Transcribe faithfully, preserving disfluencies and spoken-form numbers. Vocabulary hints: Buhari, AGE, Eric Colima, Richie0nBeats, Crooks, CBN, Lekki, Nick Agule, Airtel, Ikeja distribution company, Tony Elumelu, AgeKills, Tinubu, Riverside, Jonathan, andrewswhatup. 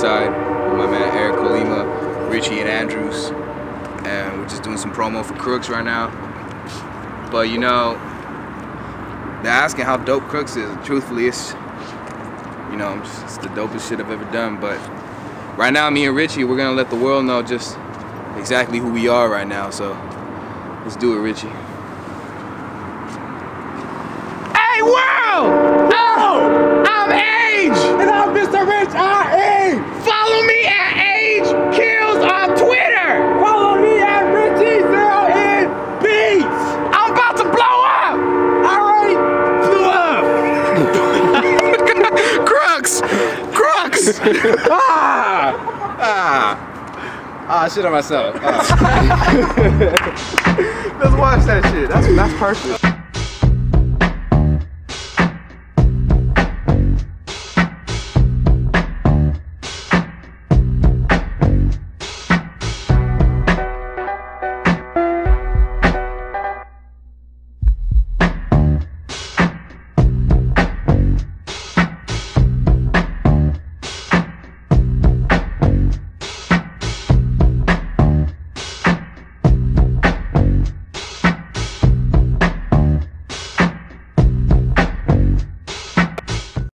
Riverside with my man Eric Colima, Richie and Andrews, and we're just doing some promo for Crooks right now. But you know, they're asking how dope Crooks is. Truthfully, it's, you know, it's the dopest shit I've ever done. But right now, me and Richie, we're gonna let the world know just exactly who we are right now. So let's do it, Richie. Hey, world! Oh, I'm Age! And I'm Mister Rich I A! Follow me at Age Kills on Twitter! Follow me at Richie zero N B! I'm about to blow up! Already blew up! Crooks! Crooks! ah! Ah! Ah, shit on myself. Ah. Let's watch that shit. That's, that's perfect.